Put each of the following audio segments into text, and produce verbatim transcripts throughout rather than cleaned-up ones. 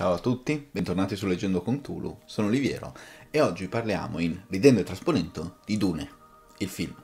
Ciao a tutti, bentornati su Leggendo con Cthulhu, sono Oliviero e oggi parliamo in Ridendo e Trasponendo di Dune, il film.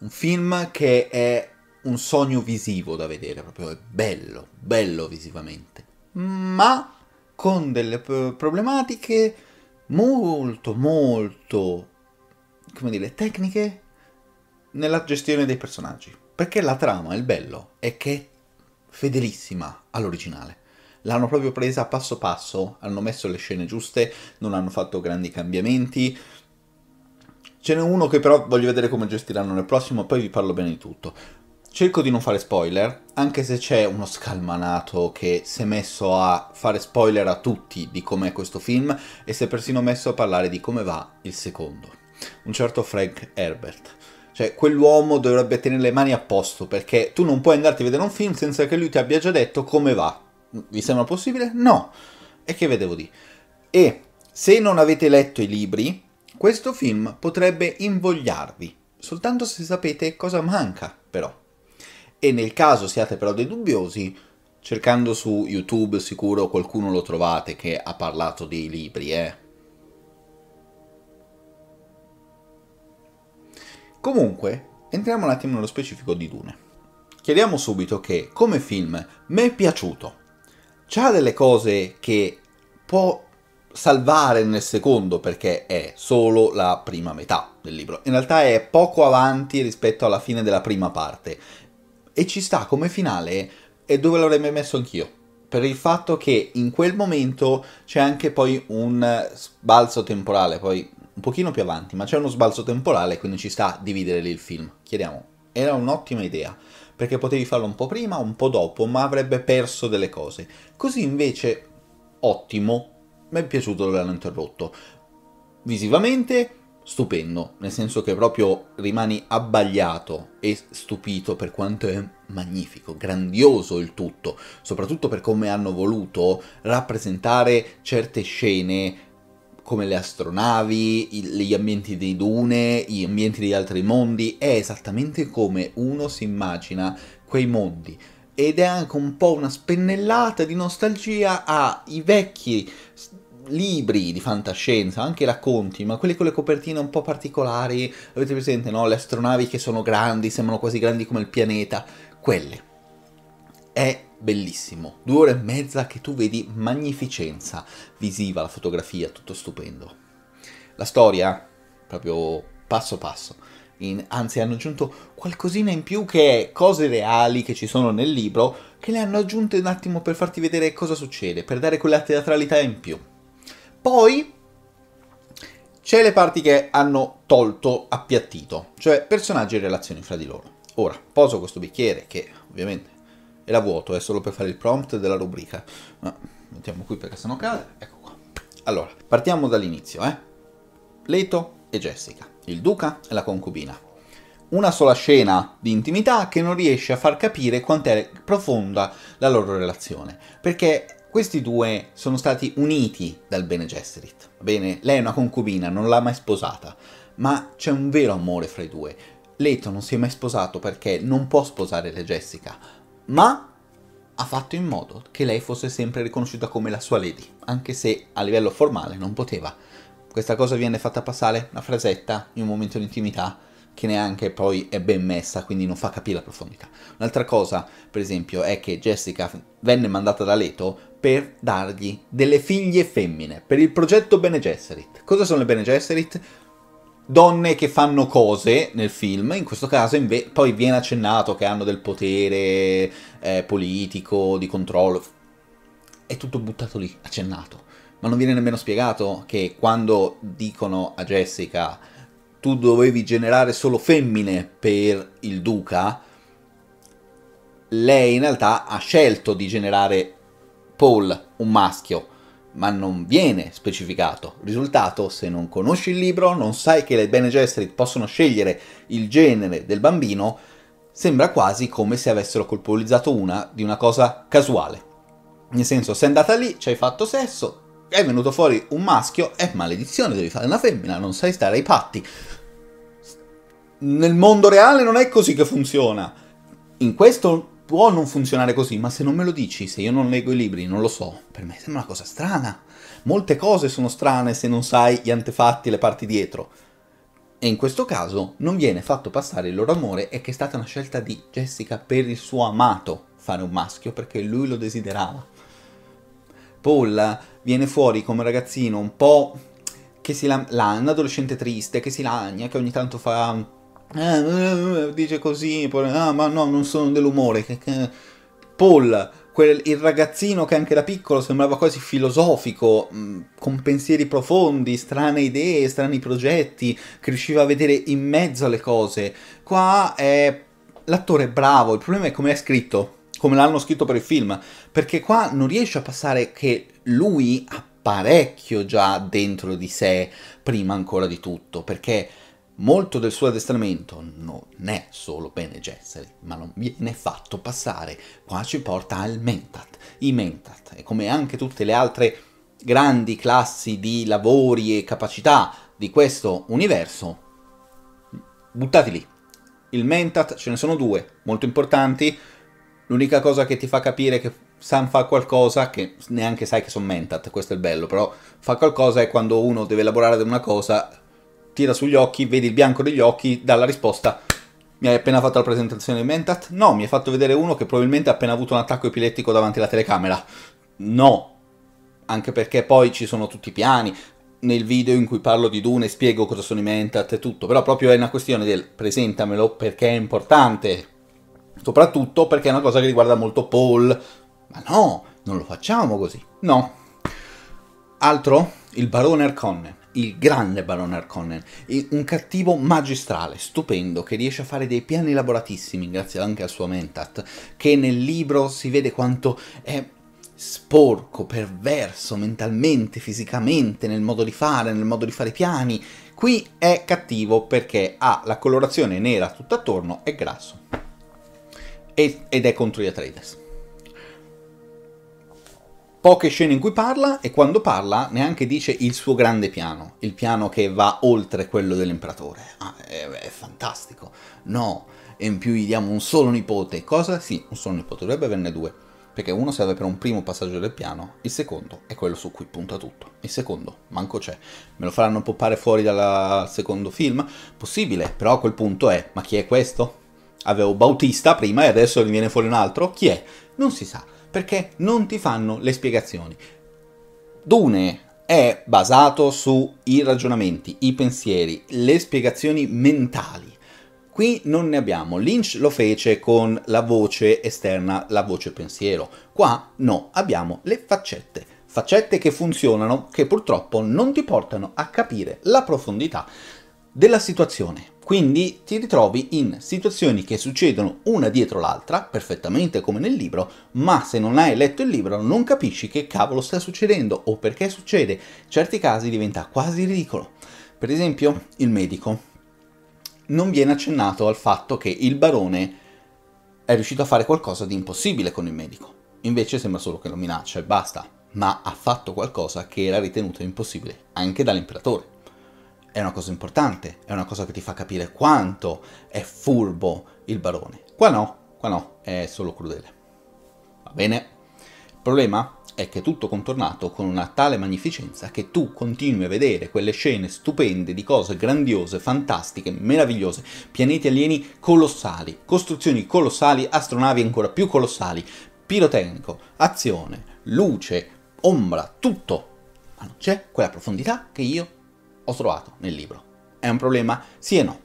Un film che è un sogno visivo da vedere, proprio è bello, bello visivamente, ma con delle problematiche molto, molto, come dire, tecniche nella gestione dei personaggi. Perché la trama, il bello, è che è fedelissima all'originale. L'hanno proprio presa passo passo, hanno messo le scene giuste, non hanno fatto grandi cambiamenti. Ce n'è uno che però voglio vedere come gestiranno nel prossimo, poi vi parlo bene di tutto. Cerco di non fare spoiler, anche se c'è uno scalmanato che si è messo a fare spoiler a tutti di com'è questo film e si è persino messo a parlare di come va il secondo. Un certo Frank Herbert. Cioè, quell'uomo dovrebbe tenere le mani a posto, perché tu non puoi andarti a vedere un film senza che lui ti abbia già detto come va. Vi sembra possibile? No! E che vedevo di? E se non avete letto i libri, questo film potrebbe invogliarvi, soltanto se sapete cosa manca, però. E nel caso siate però dei dubbiosi, cercando su YouTube sicuro qualcuno lo trovate che ha parlato dei libri, eh. Comunque, entriamo un attimo nello specifico di Dune. Chiariamo subito che, come film, mi è piaciuto. C'ha delle cose che può salvare nel secondo perché è solo la prima metà del libro. In realtà è poco avanti rispetto alla fine della prima parte. E ci sta come finale, e dove l'avrei messo anch'io. Per il fatto che in quel momento c'è anche poi un sbalzo temporale, poi un pochino più avanti, ma c'è uno sbalzo temporale, quindi ci sta a dividere lì il film. Chiediamo, era un'ottima idea. Perché potevi farlo un po' prima, un po' dopo, ma avrebbe perso delle cose. Così invece, ottimo, mi è piaciuto dove l'hanno interrotto. Visivamente, stupendo, nel senso che proprio rimani abbagliato e stupito per quanto è magnifico, grandioso il tutto, soprattutto per come hanno voluto rappresentare certe scene, come le astronavi, gli ambienti di Dune, gli ambienti di altri mondi, è esattamente come uno si immagina quei mondi. Ed è anche un po' una spennellata di nostalgia ai vecchi libri di fantascienza, anche racconti, ma quelli con le copertine un po' particolari, avete presente, no? Le astronavi che sono grandi, sembrano quasi grandi come il pianeta, quelle. È bellissimo, due ore e mezza che tu vedi magnificenza visiva, la fotografia, tutto stupendo. La storia, proprio passo passo, in, anzi hanno aggiunto qualcosina in più che è cose reali che ci sono nel libro, che le hanno aggiunte un attimo per farti vedere cosa succede, per dare quella teatralità in più. Poi c'è le parti che hanno tolto, appiattito, cioè personaggi e relazioni fra di loro. Ora, poso questo bicchiere che ovviamente era vuoto, è solo per fare il prompt della rubrica. No, mettiamo qui perché sennò cade. Ecco qua. Allora, partiamo dall'inizio, eh. Leto e Jessica, il duca e la concubina. Una sola scena di intimità che non riesce a far capire quant'è profonda la loro relazione, perché questi due sono stati uniti dal Bene Gesserit. Va bene, lei è una concubina, non l'ha mai sposata, ma c'è un vero amore fra i due. Leto non si è mai sposato perché non può sposare la Jessica, ma ha fatto in modo che lei fosse sempre riconosciuta come la sua lady, anche se a livello formale non poteva. Questa cosa viene fatta passare una frasetta in un momento di intimità che neanche poi è ben messa, quindi non fa capire la profondità. Un'altra cosa, per esempio, è che Jessica venne mandata da Leto per dargli delle figlie femmine, per il progetto Bene Gesserit. Cosa sono le Bene Gesserit? Donne che fanno cose nel film, in questo caso invece poi viene accennato che hanno del potere eh, politico, di controllo, è tutto buttato lì, accennato, ma non viene nemmeno spiegato che quando dicono a Jessica tu dovevi generare solo femmine per il duca, lei in realtà ha scelto di generare Paul, un maschio, ma non viene specificato. Risultato, se non conosci il libro, non sai che le Bene Gesserit possono scegliere il genere del bambino, sembra quasi come se avessero colpevolizzato una di una cosa casuale. Nel senso, sei andata lì, ci hai fatto sesso, è venuto fuori un maschio, è maledizione, devi fare una femmina, non sai stare ai patti. Nel mondo reale non è così che funziona. In questo può non funzionare così, ma se non me lo dici, se io non leggo i libri, non lo so, per me sembra una cosa strana. Molte cose sono strane se non sai gli antefatti e le parti dietro. E in questo caso non viene fatto passare il loro amore e che è stata una scelta di Jessica per il suo amato fare un maschio perché lui lo desiderava. Paul viene fuori come ragazzino un po' che si lagna, un adolescente triste che si lagna, che ogni tanto fa eh, dice così, poi, ah, ma no, non sono dell'umore. Paul, quel, il ragazzino che anche da piccolo sembrava quasi filosofico, con pensieri profondi, strane idee, strani progetti, che riusciva a vedere in mezzo alle cose. Qua è l'attore bravo, il problema è come è scritto, come l'hanno scritto per il film, perché qua non riesce a passare che lui ha parecchio già dentro di sé, prima ancora di tutto, perché molto del suo addestramento non è solo Bene Gesserit, ma non viene fatto passare. Qua ci porta al Mentat. I Mentat, e come anche tutte le altre grandi classi di lavori e capacità di questo universo, buttati lì. Il Mentat, ce ne sono due, molto importanti. L'unica cosa che ti fa capire che Sam fa qualcosa, che neanche sai che sono Mentat, questo è il bello, però fa qualcosa è quando uno deve elaborare una cosa, tira sugli occhi, vedi il bianco degli occhi, dà la risposta. Mi hai appena fatto la presentazione di Mentat? No, mi hai fatto vedere uno che probabilmente ha appena avuto un attacco epilettico davanti alla telecamera. No, anche perché poi ci sono tutti i piani. Nel video in cui parlo di Dune spiego cosa sono i Mentat e tutto, però proprio è una questione del presentamelo perché è importante, soprattutto perché è una cosa che riguarda molto Paul. Ma no, non lo facciamo così, no. Altro? Il Barone Harkonnen. Il grande Baron Harkonnen, un cattivo magistrale, stupendo, che riesce a fare dei piani elaboratissimi, grazie anche al suo Mentat, che nel libro si vede quanto è sporco, perverso, mentalmente, fisicamente, nel modo di fare, nel modo di fare i piani. Qui è cattivo perché ha la colorazione nera tutto attorno, è grasso, ed è contro gli Atreides. Poche scene in cui parla, e quando parla neanche dice il suo grande piano, il piano che va oltre quello dell'imperatore. Ah, è, è fantastico. No, e in più gli diamo un solo nipote. Cosa? Sì, un solo nipote, dovrebbe averne due, perché uno serve per un primo passaggio del piano, il secondo è quello su cui punta tutto. Il secondo manco c'è. Me lo faranno poppare fuori dal secondo film? Possibile, però a quel punto è, ma chi è questo? Avevo Bautista prima e adesso ne viene fuori un altro? Chi è? Non si sa, perché non ti fanno le spiegazioni. Dune è basato sui ragionamenti, i pensieri, le spiegazioni mentali. Qui non ne abbiamo. Lynch lo fece con la voce esterna, la voce pensiero. Qua no, abbiamo le faccette. Faccette che funzionano, che purtroppo non ti portano a capire la profondità della situazione. Quindi ti ritrovi in situazioni che succedono una dietro l'altra, perfettamente come nel libro, ma se non hai letto il libro non capisci che cavolo sta succedendo o perché succede. In certi casi diventa quasi ridicolo. Per esempio, il medico. Non viene accennato al fatto che il barone è riuscito a fare qualcosa di impossibile con il medico. Invece sembra solo che lo minaccia e basta, ma ha fatto qualcosa che era ritenuto impossibile anche dall'imperatore. È una cosa importante, è una cosa che ti fa capire quanto è furbo il barone. Qua no, qua no, è solo crudele. Va bene? Il problema è che è tutto contornato con una tale magnificenza che tu continui a vedere quelle scene stupende di cose grandiose, fantastiche, meravigliose, pianeti alieni colossali, costruzioni colossali, astronavi ancora più colossali, pirotecnico, azione, luce, ombra, tutto. Ma non c'è quella profondità che io ho trovato nel libro. È un problema? Sì e no.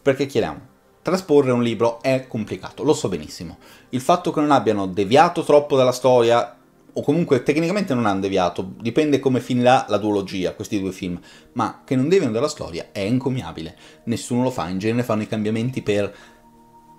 Perché chiediamo, trasporre un libro è complicato, lo so benissimo. Il fatto che non abbiano deviato troppo dalla storia, o comunque tecnicamente non hanno deviato, dipende come finirà la duologia, questi due film, ma che non deviano dalla storia è encomiabile. Nessuno lo fa, in genere fanno i cambiamenti per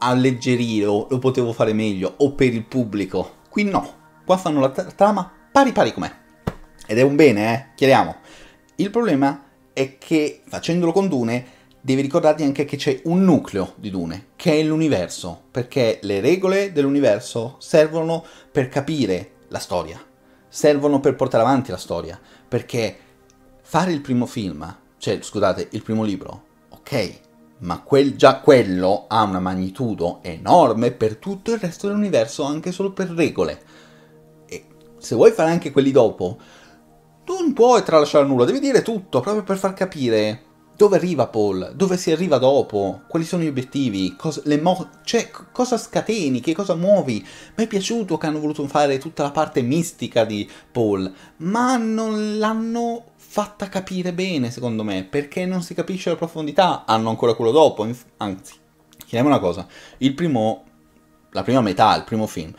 alleggerire o lo potevo fare meglio, o per il pubblico. Qui no, qua fanno la trama pari pari com'è. Ed è un bene, eh? Chiediamo. Il problema è che facendolo con Dune devi ricordarti anche che c'è un nucleo di Dune, che è l'universo, perché le regole dell'universo servono per capire la storia, servono per portare avanti la storia, perché fare il primo film, cioè scusate, il primo libro, ok, ma quel, già quello ha una magnitudo enorme per tutto il resto dell'universo, anche solo per regole. E se vuoi fare anche quelli dopo, tu non puoi tralasciare nulla, devi dire tutto, proprio per far capire dove arriva Paul, dove si arriva dopo, quali sono gli obiettivi, cosa, le mo cioè, cosa scateni, che cosa muovi. Mi è piaciuto che hanno voluto fare tutta la parte mistica di Paul, ma non l'hanno fatta capire bene, secondo me, perché non si capisce la profondità. Hanno ancora quello dopo, anzi, chiediamo una cosa, il primo, la prima metà, il primo film,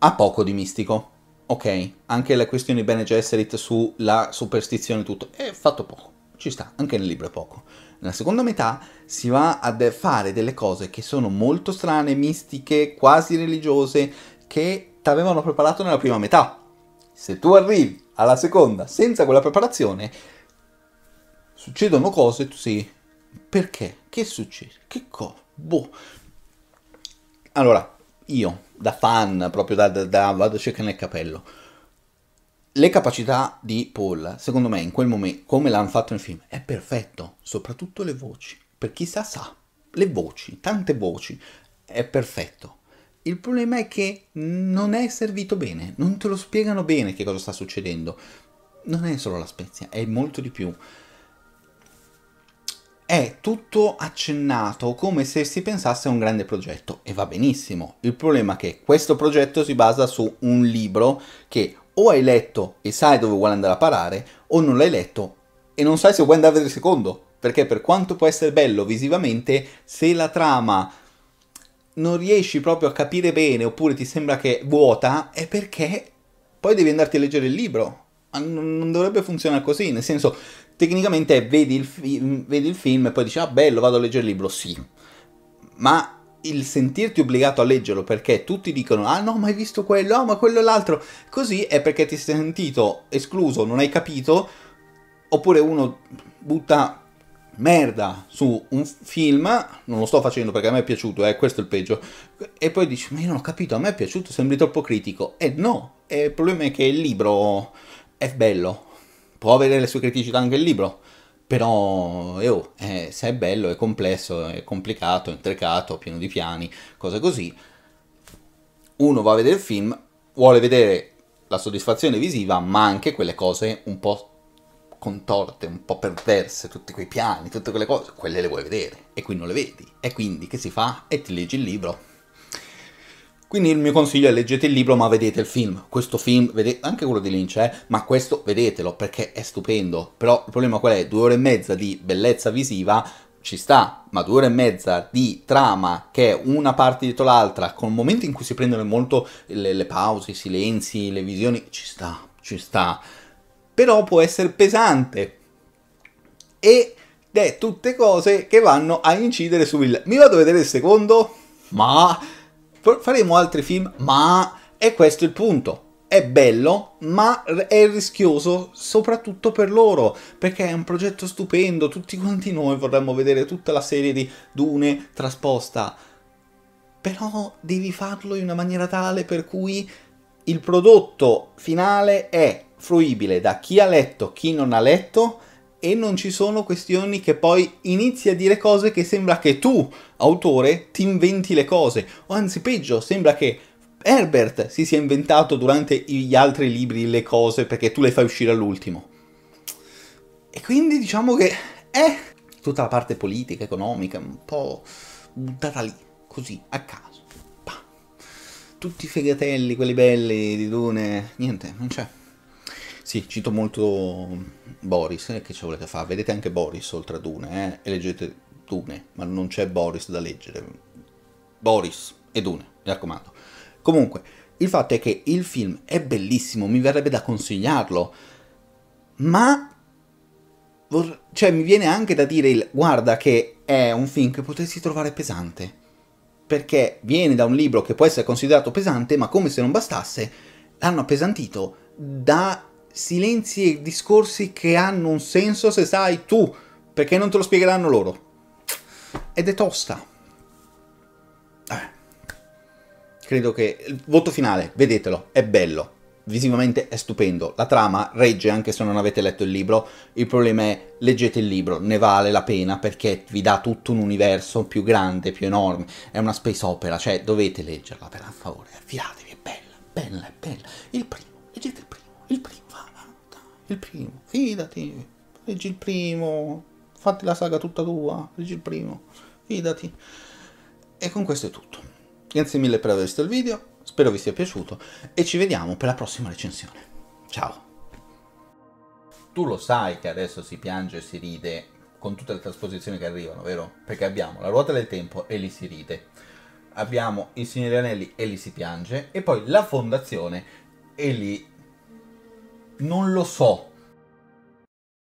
ha poco di mistico, ok? Anche la questione di Bene Gesserit sulla superstizione e tutto, è fatto poco. Ci sta, anche nel libro è poco. Nella seconda metà si va a fare delle cose che sono molto strane, mistiche, quasi religiose, che ti avevano preparato nella prima metà. Se tu arrivi alla seconda senza quella preparazione, succedono cose, tu sì, perché? Che succede? Che cosa? Boh. Allora, io, da fan, proprio da, da, da vado a cercare nel capello, le capacità di Paul, secondo me, in quel momento, come l'hanno fatto nel film, è perfetto. Soprattutto le voci. Per chi sa, sa. Le voci, tante voci, è perfetto. Il problema è che non è servito bene. Non te lo spiegano bene che cosa sta succedendo. Non è solo la spezia, è molto di più. È tutto accennato come se si pensasse a un grande progetto. E va benissimo. Il problema è che questo progetto si basa su un libro che... o hai letto e sai dove vuoi andare a parare, o non l'hai letto e non sai se vuoi andare a vedere il secondo, perché per quanto può essere bello visivamente, se la trama non riesci proprio a capire bene, oppure ti sembra che è vuota, è perché poi devi andarti a leggere il libro. Non dovrebbe funzionare così, nel senso, tecnicamente vedi il, film, vedi il film e poi dici, ah bello, vado a leggere il libro, sì, ma... il sentirti obbligato a leggerlo perché tutti dicono ah no ma hai visto quello, ah ma quello e l'altro, così è perché ti sei sentito escluso, non hai capito. Oppure uno butta merda su un film, non lo sto facendo perché a me è piaciuto, eh, questo è il peggio, e poi dici ma io non ho capito, a me è piaciuto, sembri troppo critico. E no, e il problema è che il libro è bello, può avere le sue criticità anche il libro, però eh, oh, eh, se è bello, è complesso, è complicato, è intricato, pieno di piani, cose così, uno va a vedere il film, vuole vedere la soddisfazione visiva, ma anche quelle cose un po' contorte, un po' perverse, tutti quei piani, tutte quelle cose, quelle le vuoi vedere, e qui non le vedi, e quindi che si fa? E ti leggi il libro. Quindi il mio consiglio è leggete il libro ma vedete il film. Questo film, vedete, anche quello di Lynch, eh, ma questo vedetelo perché è stupendo. Però il problema qual è? Due ore e mezza di bellezza visiva ci sta, ma due ore e mezza di trama che è una parte dietro l'altra, con momenti in cui si prendono molto le, le pause, i silenzi, le visioni, ci sta, ci sta. Però può essere pesante. Ed è tutte cose che vanno a incidere su il... mi vado a vedere il secondo? Ma... faremo altri film, ma è questo il punto. È bello, ma è rischioso soprattutto per loro, perché è un progetto stupendo, tutti quanti noi vorremmo vedere tutta la serie di Dune trasposta, però devi farlo in una maniera tale per cui il prodotto finale è fruibile da chi ha letto, chi non ha letto, e non ci sono questioni che poi inizi a dire cose che sembra che tu, autore, ti inventi le cose. O anzi peggio, sembra che Herbert si sia inventato durante gli altri libri le cose perché tu le fai uscire all'ultimo. E quindi diciamo che è tutta la parte politica, economica, un po' buttata lì, così, a caso. Bah. Tutti i fegatelli, quelli belli di Dune, niente, non c'è. Sì, cito molto Boris, eh, che ci volete fare? Vedete anche Boris oltre a Dune, eh? E leggete Dune, ma non c'è Boris da leggere. Boris e Dune, mi raccomando. Comunque, il fatto è che il film è bellissimo, mi verrebbe da consigliarlo, ma... cioè, mi viene anche da dire il guarda che è un film che potresti trovare pesante, perché viene da un libro che può essere considerato pesante, ma come se non bastasse, l'hanno appesantito da... silenzi e discorsi che hanno un senso se sai tu, perché non te lo spiegheranno loro. Ed è tosta. Eh. Credo che... il voto finale, vedetelo, è bello. visivamente è stupendo, la trama regge anche se non avete letto il libro, il problema è leggete il libro, ne vale la pena perché vi dà tutto un universo più grande, più enorme, è una space opera, cioè dovete leggerla per favore, affidatevi, è bella, bella, è bella, il primo, leggete il primo, il primo, va, va, il primo, fidati, leggi il primo, fatti la saga tutta tua, leggi il primo, fidati, e con questo è tutto, grazie mille per aver visto il video, spero vi sia piaciuto e ci vediamo per la prossima recensione. Ciao! Tu lo sai che adesso si piange e si ride con tutte le trasposizioni che arrivano, vero? Perché abbiamo La ruota del tempo e lì si ride, abbiamo I Signori Anelli e lì si piange, e poi La Fondazione e lì non lo so.